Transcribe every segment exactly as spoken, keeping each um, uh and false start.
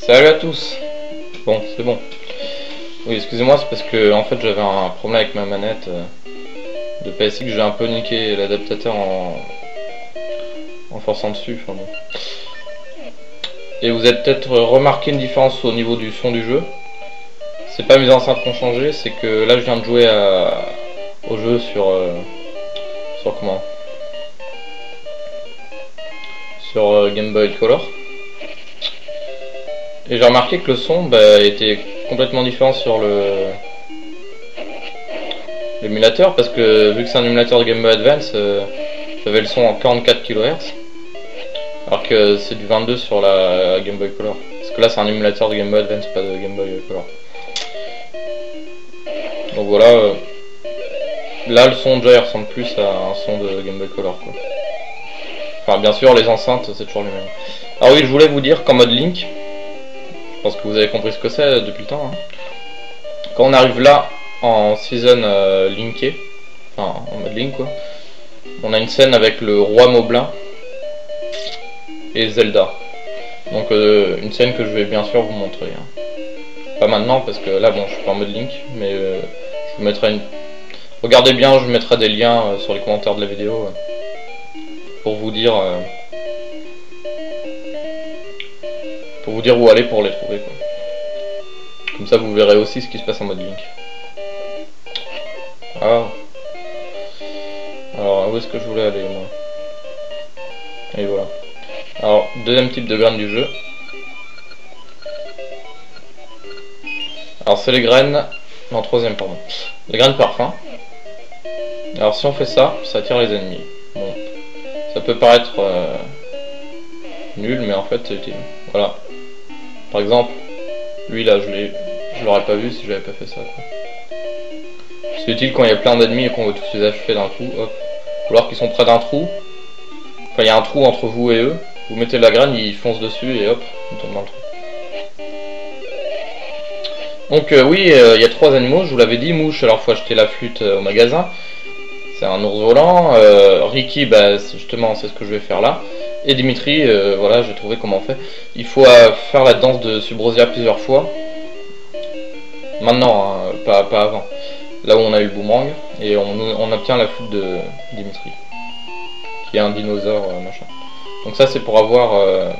Salut à tous. Bon, c'est bon. Oui, excusez-moi, c'est parce que en fait j'avais un problème avec ma manette euh, de P S I, que j'ai un peu niqué l'adaptateur en... en forçant dessus. Enfin, bon. Et vous avez peut-être remarqué une différence au niveau du son du jeu. C'est pas mes enceintes qui ont changé, c'est que là je viens de jouer à... au jeu sur... Euh... sur comment sur euh, Game Boy Color. Et j'ai remarqué que le son bah, était complètement différent sur le l'émulateur, parce que vu que c'est un émulateur de Game Boy Advance, euh, j'avais le son en quarante-quatre kilohertz, alors que c'est du vingt-deux sur la Game Boy Color. Parce que là c'est un émulateur de Game Boy Advance, pas de Game Boy Color. Donc voilà, euh, là le son déjà il ressemble plus à un son de Game Boy Color, quoi. Enfin bien sûr les enceintes c'est toujours le même. Ah oui, je voulais vous dire qu'en mode Link, je pense que vous avez compris ce que c'est depuis le temps, hein. Quand on arrive là, en season euh, linké, enfin en mode Link quoi, on a une scène avec le roi Moblin et Zelda. Donc euh, une scène que je vais bien sûr vous montrer, hein. Pas maintenant parce que là bon je suis pas en mode Link, mais euh, je vous mettrai une... Regardez bien, je vous mettrai des liens euh, sur les commentaires de la vidéo euh, pour vous dire... Euh... pour vous dire où aller pour les trouver, quoi. Comme ça vous verrez aussi ce qui se passe en mode Link. Ah. Alors où est-ce que je voulais aller moi? Et voilà. Alors deuxième type de graines du jeu. Alors c'est les graines... Non, troisième pardon. Les graines parfum. Alors si on fait ça, ça attire les ennemis. Bon. Ça peut paraître... Euh... nul, mais en fait c'est utile. Voilà, par exemple lui là je l'ai je l'aurais pas vu si j'avais pas fait ça, quoi. C'est utile quand il y a plein d'ennemis et qu'on veut tous les achever d'un coup, hop. Ou alors qu'ils sont près d'un trou, enfin il y a un trou entre vous et eux, vous mettez de la graine, ils foncent dessus et hop, ils tombent dans le trou. Donc euh, oui, euh, il y a trois animaux, je vous l'avais dit. Mouche, alors faut acheter la flûte euh, au magasin, c'est un ours volant. euh, Ricky, bah justement c'est ce que je vais faire là. Et Dimitri, euh, voilà, j'ai trouvé comment on fait. Il faut euh, faire la danse de Subrosia plusieurs fois. Maintenant, hein, pas, pas avant. Là où on a eu le boomerang. Et on, on obtient la flûte de Dimitri, qui est un dinosaure, euh, machin. Donc ça, c'est pour avoir... Euh...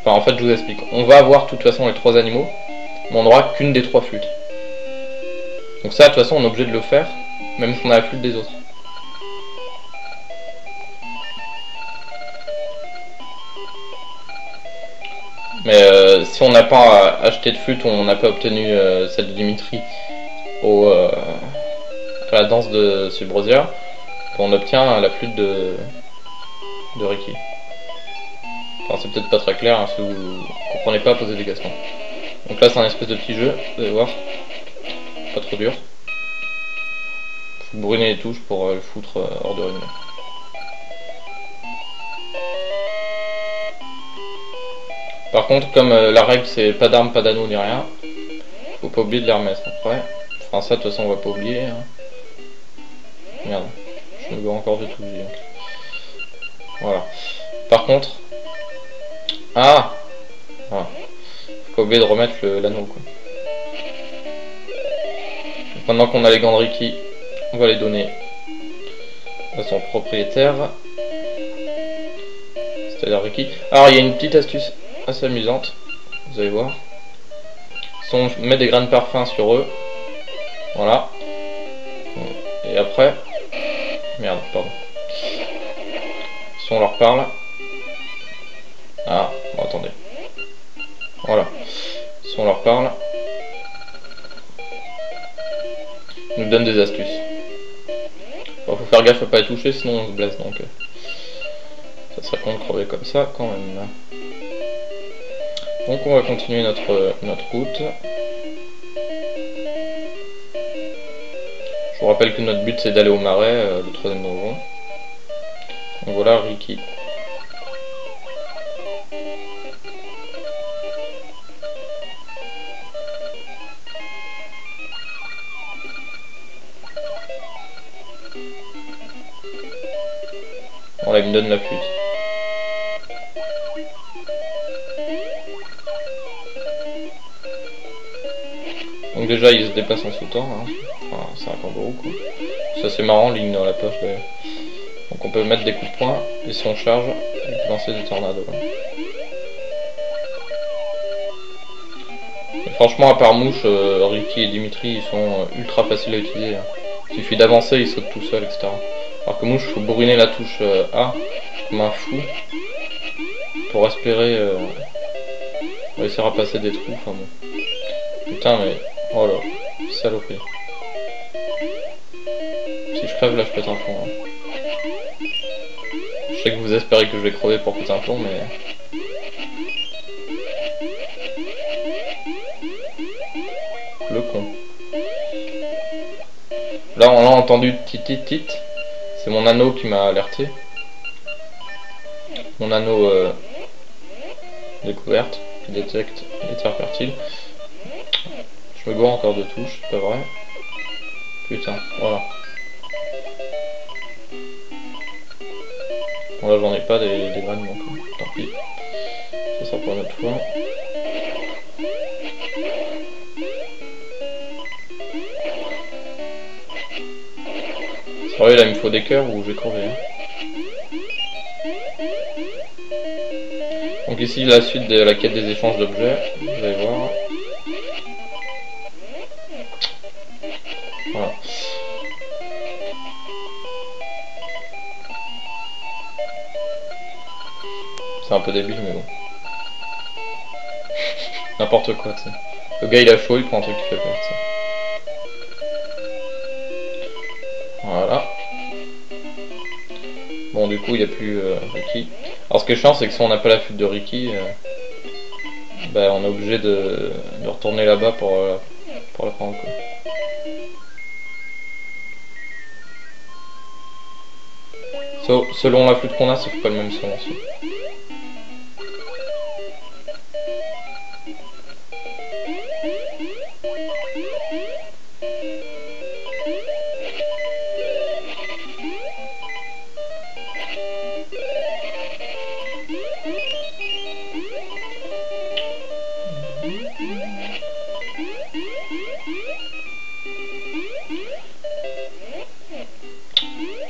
Enfin, en fait, je vous explique. On va avoir, de toute façon, les trois animaux. Mais on n'aura qu'une des trois flûtes. Donc ça, de toute façon, on est obligé de le faire. Même si on a la flûte des autres. Mais euh, si on n'a pas acheté de flûte, on n'a pas obtenu euh, celle de Dimitri au, euh, à la danse de Subrosia, on obtient la flûte de, de Ricky. Enfin, c'est peut-être pas très clair, hein, si vous comprenez pas, posez des questions. Donc là, c'est un espèce de petit jeu, vous allez voir, pas trop dur. Faut brûler les touches pour euh, le foutre euh, hors de réunion. Par contre, comme euh, la règle c'est pas d'armes, pas d'anneaux ni rien, faut pas oublier de les remettre après. Enfin, ça de toute façon on va pas oublier. Hein. Merde, je me dois encore de tout oublier. Voilà. Par contre. Ah voilà. Faut pas oublier de remettre l'anneau, quoi. Donc, maintenant qu'on a les gants de Ricky, on va les donner à son propriétaire. C'est-à-dire Ricky. Alors il y a une petite astuce assez amusante, vous allez voir. Si on met des grains de parfum sur eux, voilà, et après, merde, pardon, si on leur parle, ah, bon, attendez, voilà, si on leur parle, ils nous donnent des astuces. Enfin, faut faire gaffe à pas les toucher, sinon on se blesse, donc ça serait con de crever comme ça quand même. Donc on va continuer notre, notre route. Je vous rappelle que notre but c'est d'aller au marais, euh, le troisième donjon. Donc voilà Ricky. Bon là il me donne la flûte. Donc déjà il se déplace en sautant, hein. Enfin, c'est un kangourou quoi. Ça c'est marrant, Link dans la poche d'ailleurs. Donc on peut mettre des coups de poing et si on charge, on peut lancer des tornados. Hein. Et franchement à part Mouche, euh, Ricky et Dimitri ils sont ultra faciles à utiliser. Hein. Il suffit d'avancer, ils sautent tout seuls, et cetera. Alors que Mouche, il faut bourriner la touche euh, A comme un fou pour espérer euh, réussir à passer des trous. Enfin bon. Putain mais... Oh là, saloperie. Si je crève là je pète un plomb. Hein. Je sais que vous espérez que je vais crever pour péter un plomb mais... Le con. Là on l'a entendu titit. C'est mon anneau qui m'a alerté. Mon anneau euh, découverte qui détecte les terres fertiles. Je me gourre encore de touches, c'est pas vrai. Putain, voilà. Bon là j'en ai pas des, des graines donc, tant pis. Ça sera pour notre fois. Sérieux là il me faut des cœurs ou je vais crever. Hein. Donc ici la suite de la quête des échanges d'objets, vous allez voir. Voilà. C'est un peu débile mais bon. N'importe quoi tu sais. Le gars il a chaud, il prend un truc qui fait peur tu sais. Voilà. Bon du coup il n'y a plus euh, Ricky. Alors ce qui est chiant c'est que si on n'a pas la fuite de Ricky, euh, bah, on est obligé de, de retourner là-bas pour, euh, pour la prendre quoi. So, selon la flûte qu'on a, c'est pas le même son aussi.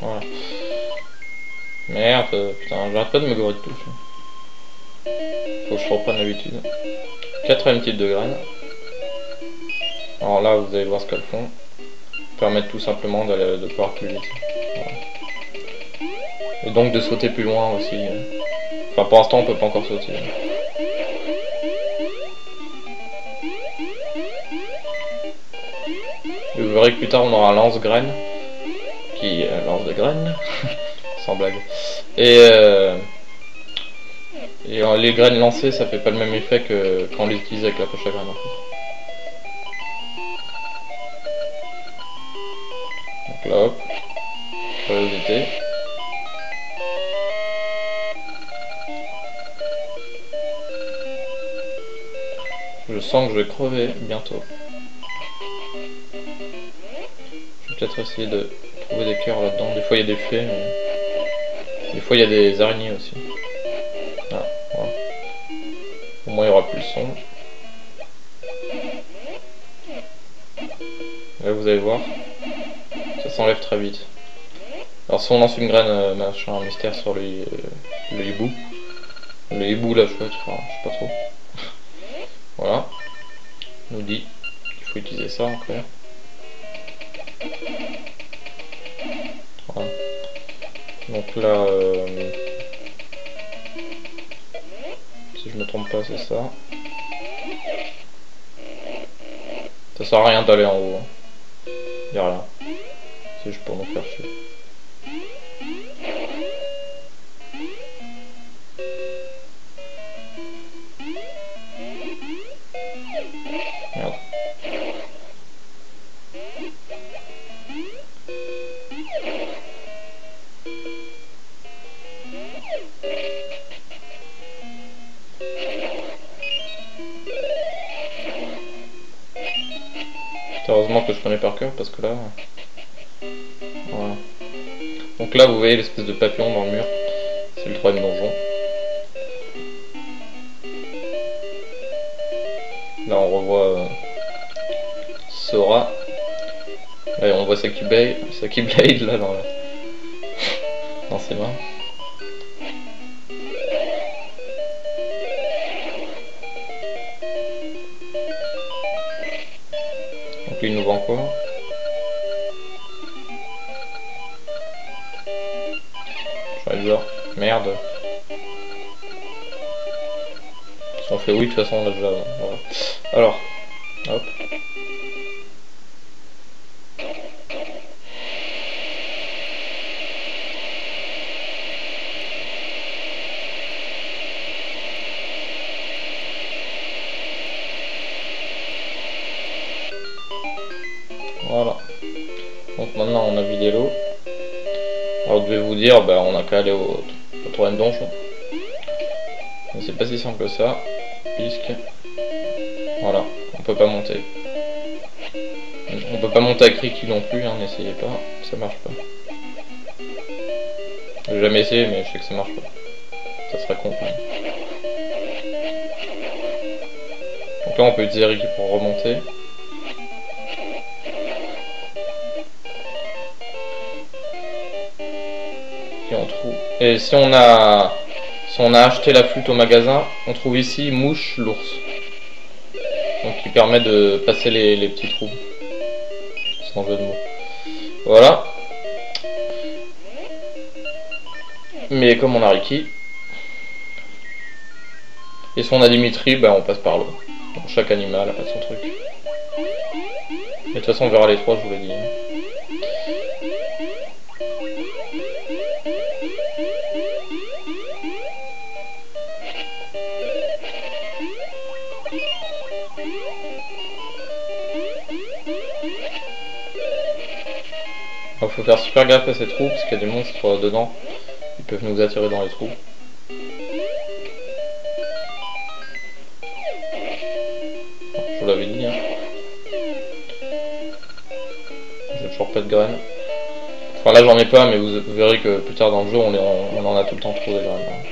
Voilà. Merde, putain, j'arrête pas de me gourer de touche. Faut que je reprenne l'habitude. Quatrième type de graines. Alors là, vous allez voir ce qu'elles font. Permettent tout simplement de, de pouvoir plus vite. Voilà. Et donc de sauter plus loin aussi. Enfin, pour l'instant, on peut pas encore sauter. Et vous verrez que plus tard, on aura un lance-graines. Qui euh, lance des graines. Sans blague. Et, euh, et euh, les graines lancées, ça fait pas le même effet que quand on les utilise avec la poche à graines. En fait. Donc là, hop, curiosité. Je sens que je vais crever bientôt. Je vais peut-être essayer de trouver des cœurs là-dedans. Des fois, il y a des fées. Mais... Des fois il y a des araignées aussi. Ah, voilà. Au moins il n'y aura plus le son. Là vous allez voir, ça s'enlève très vite. Alors si on lance une graine, euh, machin, un mystère sur le, euh, le hibou. Le hibou la chouette, enfin, je sais pas trop. Voilà. Nous dit qu'il faut utiliser ça en clair. Voilà. Donc là, euh, si je me trompe pas, c'est ça. Ça sert à rien d'aller en haut. Hein. Derrière. C'est juste pour nous faire chier. Merde. Heureusement que je connais par cœur parce que là... Voilà. Donc là vous voyez l'espèce de papillon dans le mur. C'est le troisième donjon. Là on revoit euh, Sora. Ouais, on voit Sakiblade, Sakiblade là dans, la... dans ses mains. Donc lui il nous vend quoi? Je vais dire, merde. On fait oui de toute façon on l'a déjà. Voilà. Alors, hop. Voilà. Donc maintenant on a vidé l'eau. Alors je vais vous dire, bah on a qu'à aller au, au troisième donjon. Mais c'est pas si simple que ça. Puisque voilà, on peut pas monter. On peut pas monter avec Ricky non plus, n'essayez hein, pas, ça marche pas. J'ai jamais essayé mais je sais que ça marche pas. Ça serait con. Donc là on peut utiliser Ricky pour remonter. Et on trouve. Et si on a. Si on a acheté la flûte au magasin, on trouve ici Mouche l'ours. Donc qui permet de passer les, les petits trous. Sans jeu de mots. Voilà. Mais comme on a Ricky. Et si on a Dimitri, ben on passe par l'eau. Donc chaque animal a son truc. Mais de toute façon on verra les trois, je vous l'ai dit. Il faut faire super gaffe à ces trous parce qu'il y a des monstres dedans, ils peuvent nous attirer dans les trous. Je vous l'avais dit, hein. J'ai toujours pas de graines. Enfin là j'en ai pas mais vous verrez que plus tard dans le jeu on, est en, on en a tout le temps trop des graines. Hein.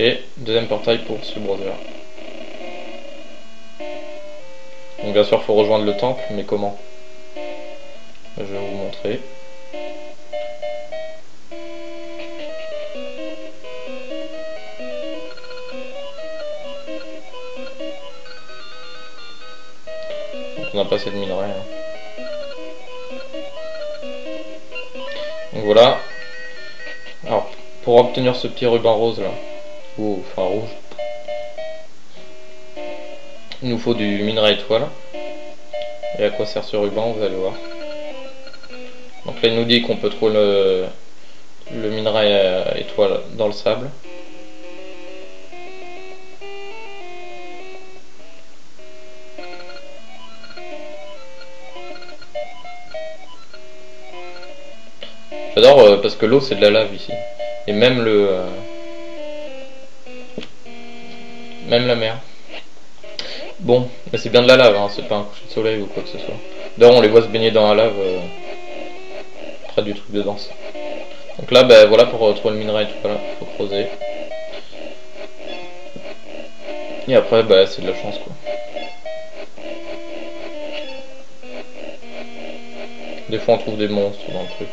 Et deuxième portail pour Subrosia. Donc bien sûr il faut rejoindre le temple, mais comment ? Je vais vous montrer. Donc on n'a pas assez de minerais. Hein. Donc voilà. Alors pour obtenir ce petit ruban rose là, ou enfin rouge, il nous faut du minerai étoile. Et à quoi sert ce ruban, vous allez voir. Donc là il nous dit qu'on peut trouver le, le minerai euh, étoile dans le sable. J'adore euh, parce que l'eau c'est de la lave ici. Et même le... Euh, même la mer. Bon, mais c'est bien de la lave, hein, c'est pas un coucher de soleil ou quoi que ce soit. D'ailleurs on les voit se baigner dans la lave. Euh, du truc de danse. Donc là ben voilà pour euh, trouver le minerai et tout, voilà, faut creuser. Et après ben c'est de la chance quoi. Des fois on trouve des monstres dans le truc.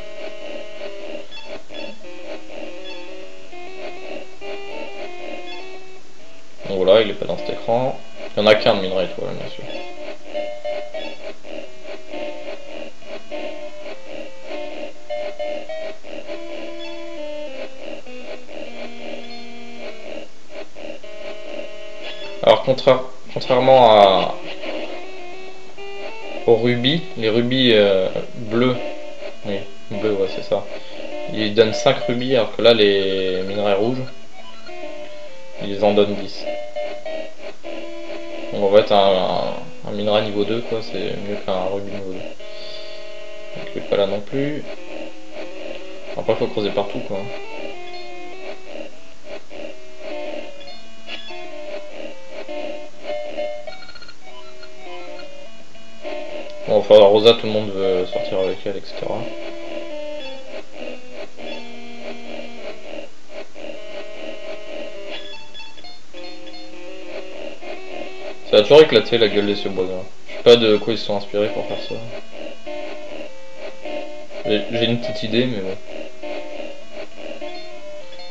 Donc voilà, il est pas dans cet écran. Il y en a qu'un de minerai étoile bien sûr. Alors contraire, contrairement à, aux rubis, les rubis euh, bleus, oui, bleu, ouais, c'est ça, ils donnent cinq rubis alors que là les minerais rouges, ils en donnent dix. Donc on va être un, un, un minerai niveau deux, quoi, c'est mieux qu'un rubis niveau deux. Donc il n'est pas là non plus. Après il faut creuser partout quoi. Bon, enfin Rosa, tout le monde veut sortir avec elle, et cetera. C'est Ça a toujours éclaté la gueule des Subrosia. Je sais pas de quoi ils se sont inspirés pour faire ça. J'ai une petite idée, mais ouais.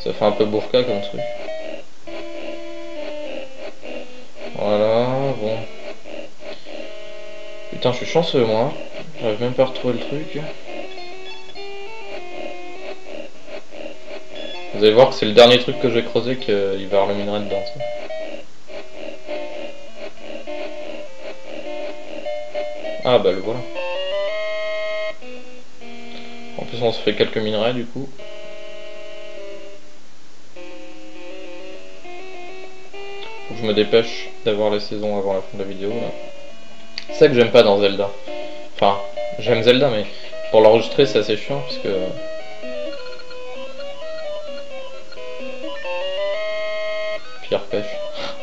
Ça fait un peu burka comme truc. Voilà, bon. Putain, je suis chanceux, moi. J'arrive même pas à retrouver le truc. Vous allez voir que c'est le dernier truc que j'ai creusé qu'il va avoir le minerai dedans. Ça. Ah bah le voilà. En plus on se fait quelques minerais du coup. Faut que je me dépêche d'avoir les saisons avant la fin de la vidéo. C'est ça que j'aime pas dans Zelda. Enfin, j'aime Zelda mais pour l'enregistrer c'est assez chiant parce que... Pierre pêche,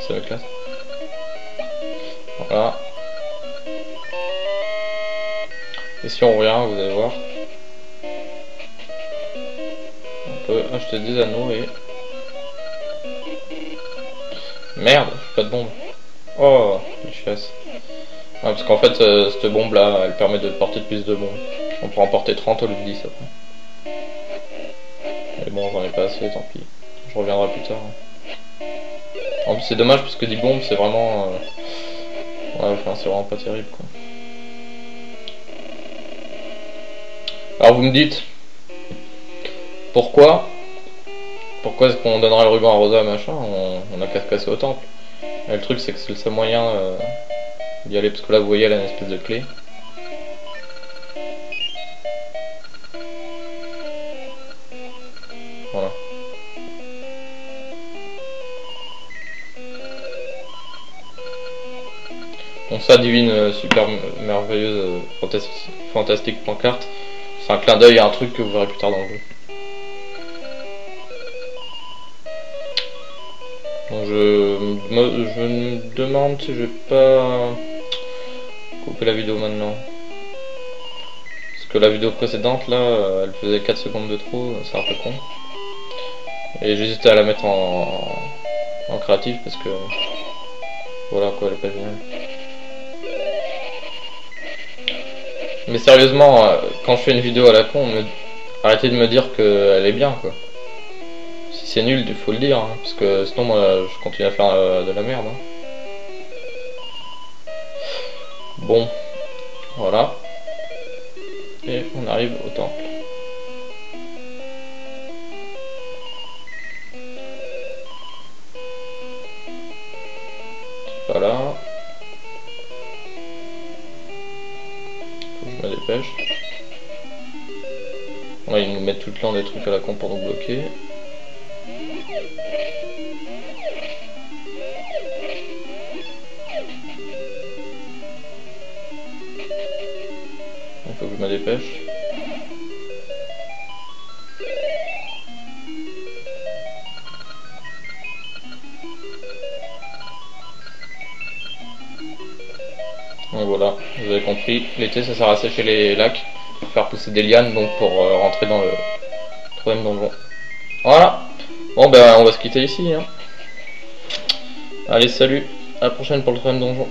ça me classe. Voilà. Et si on revient, vous allez voir. On peut acheter des anneaux et... Merde, j'ai pas de bombe. Oh, les chasses. Ah, parce qu'en fait, euh, cette bombe-là, elle permet de porter plus de bombes. On peut en porter trente au lieu de dix après. Mais bon, j'en ai pas assez, tant pis. Je reviendrai plus tard. Hein. En plus c'est dommage parce que dix bombes c'est vraiment... Euh... Ouais, enfin, c'est vraiment pas terrible quoi. Alors vous me dites... Pourquoi... Pourquoi est-ce qu'on donnerait le ruban à Rosa machin, on... on a qu'à se casser au temple. Et le truc c'est que c'est le seul moyen euh... d'y aller parce que là vous voyez elle a une espèce de clé. Voilà. Bon, ça, divine, euh, super merveilleuse, euh, fantas fantastique pancarte. C'est un clin d'œil à un truc que vous verrez plus tard dans le jeu. Donc, je me, je me demande si je vais pas couper la vidéo maintenant. Parce que la vidéo précédente, là, elle faisait quatre secondes de trop, c'est un peu con. Et j'hésitais à la mettre en, en créatif parce que. Voilà quoi, elle est pas géniale. Mais sérieusement, quand je fais une vidéo à la con, me... arrêtez de me dire qu'elle est bien quoi. Si c'est nul, il faut le dire, hein, parce que sinon moi je continue à faire euh, de la merde. Hein. Bon, voilà. Et on arrive au temple. Voilà. Je me dépêche. Là, ils nous mettent tout le temps des trucs à la con pour nous bloquer. Il faut que je me dépêche. Donc voilà, vous avez compris, l'été ça sert à sécher les lacs, pour faire pousser des lianes, donc pour euh, rentrer dans le troisième donjon. Voilà. Bon ben on va se quitter ici. Hein. Allez salut, à la prochaine pour le troisième donjon.